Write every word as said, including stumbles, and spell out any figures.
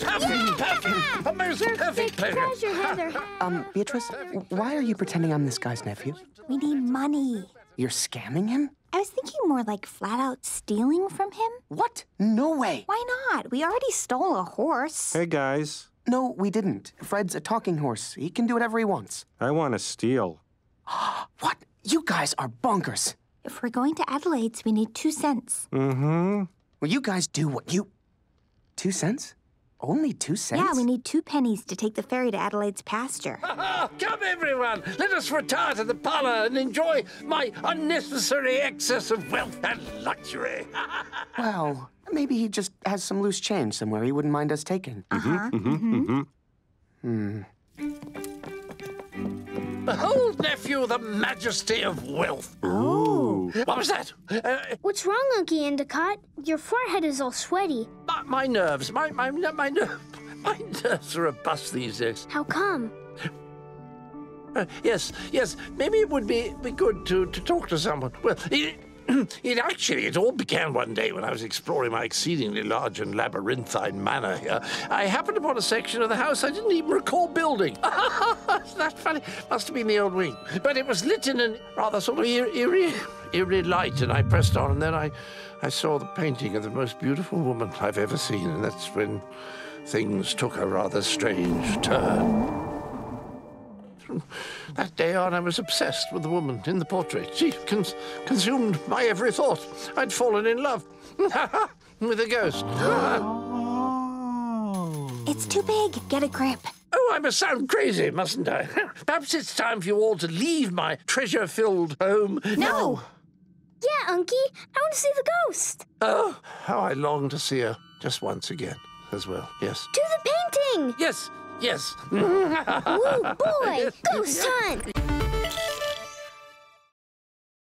Perfect, perfect, amazing, perfect pleasure. Heather. Um, Beatrice, why are you pretending I'm this guy's nephew? We need money. You're scamming him? I was thinking more like flat-out stealing from him. What? No way. Why not? We already stole a horse. Hey, guys. No, we didn't. Fred's a talking horse. He can do whatever he wants. I want to steal. What? You guys are bonkers. If we're going to Adelaide's, we need two cents. Mm-hmm. Well, you guys do what you... Two cents? Only two cents? Yeah, we need two pennies to take the ferry to Adelaide's pasture. Come, everyone! Let us retire to the parlor and enjoy my unnecessary excess of wealth and luxury. Well, maybe he just has some loose change somewhere he wouldn't mind us taking. Uh-huh. Mm-hmm, mm-hmm, mm-hmm. Hmm. Behold, nephew, the majesty of wealth. Ooh. What was that? Uh, What's wrong, Unky Endicott? Your forehead is all sweaty. My, my nerves, my my my nerves, my nerves are robust these days. How come? Uh, yes, yes. Maybe it would be be good to to talk to someone. Well, it, it actually it all began one day when I was exploring my exceedingly large and labyrinthine manor here. I happened upon a section of the house I didn't even recall building. Isn't that funny? Must have been the old wing, but it was lit in a rather sort of eerie. eerie light, and I pressed on, and then I, I saw the painting of the most beautiful woman I've ever seen, and that's when things took a rather strange turn. From that day on, I was obsessed with the woman in the portrait. She cons consumed my every thought. I'd fallen in love with a ghost. It's too big. Get a grip. Oh, I must sound crazy, mustn't I? Perhaps it's time for you all to leave my treasure-filled home. No! no. Yeah, Unky, I want to see the ghost. Oh, how I long to see her just once again as well, yes. Do the painting! Yes, yes. Ooh, boy, ghost hunt!